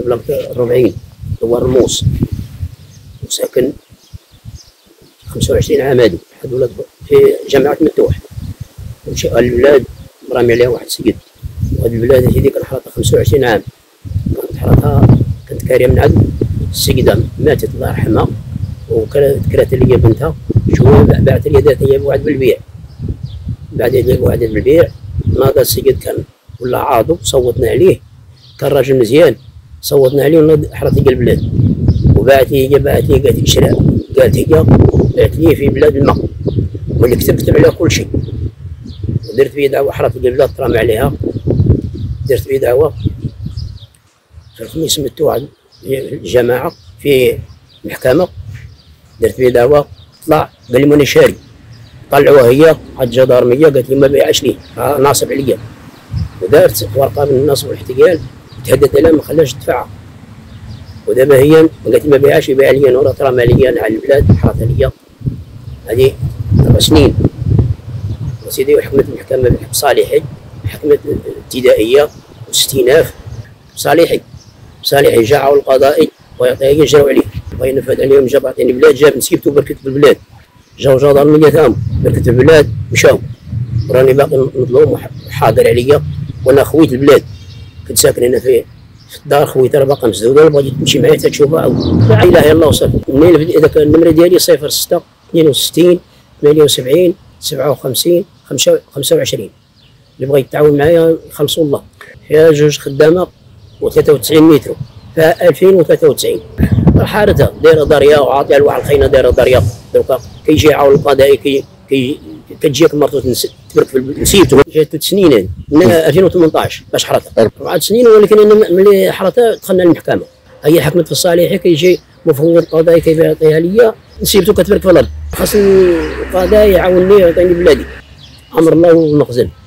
بلغت 40 هو الرموز، وساكن 25 عام هادو حد ولاد في جامعة متوح، وشقا البلاد مرامي عليها واحد السيد، وهاد البلاد هادي كنحرطها 25 عام، كنت حرطها كانت كارية من عند السيدة ماتت الله يرحمها، وكرات ليا بنتها شوية باعت ليا دارت ليا بوعد بالبيع، بعد ليا بوعد بالبيع ناض السيد كان ولا عاضو صوتنا عليه، كان راجل مزيان صوتنا عليه وناض حرط ليا البلاد، وباعت ليا قالت لي شرا، قالت هي بعت لي في بلاد الماء، واللي كتبت على كل شيء، درت بيه دعوة حرات البلاد ترامي عليها، درت بيه دعوة في الخميس متوع الجماعة في المحكمة، درت بيه دعوة طلع قال لي ماني شاري، طلعوها هي عند الجدارمية قالت لي ما بيعش لي ناصب عليا، ودارت ورقة من النصب والاحتيال تهددت عليها ما خلاش تدفعها، ودابا هي قالت لي ما بيعش يبيع لي نورا ترامي عليا على البلاد حرات عليا هذه 4 سنين. سيدي وحكمت المحكمة بحكم صالحي، حكمت ابتدائية واستئناف صالحي جاء القضائي ويعطيه جراو عليه، وينفذ عليهم جاب عطيني بلاد، جاب نسيبته بركت بالبلاد، جاو جدارمية تام بركت البلاد مشاو، راني باقي مظلوم حاضر عليا، وانا خويت البلاد كنت ساكن هنا في الدار، خويت راه باقا مسدودة بغيت تمشي معايا حتى تشوفها، لا اله الا الله وصافي. منين هذاك النمرة ديالي 06 62 78 57 25 اللي بغى يتعاون معايا يخلصوا الله، فيها 2 خدامه و93 متر، فيها 2093 حارتها دايره ضريه وعاطيه لواحد الخينا دايره ضريه، دوكا كيجي يعاون القضاء كتجيك مرته تبرك في نسيبته، جات 3 سنين من 2018 باش حرتها 4 سنين، ولكن انا ملي حرتها دخلنا للمحكمه، هي حكمت في الصالحي، كيجي مفوض القضاء كيعطيها ليا نسيبته كتبرك في الارض، خاصني القضاء يعاونني يعطيني بلادي، امر الله ونخزن.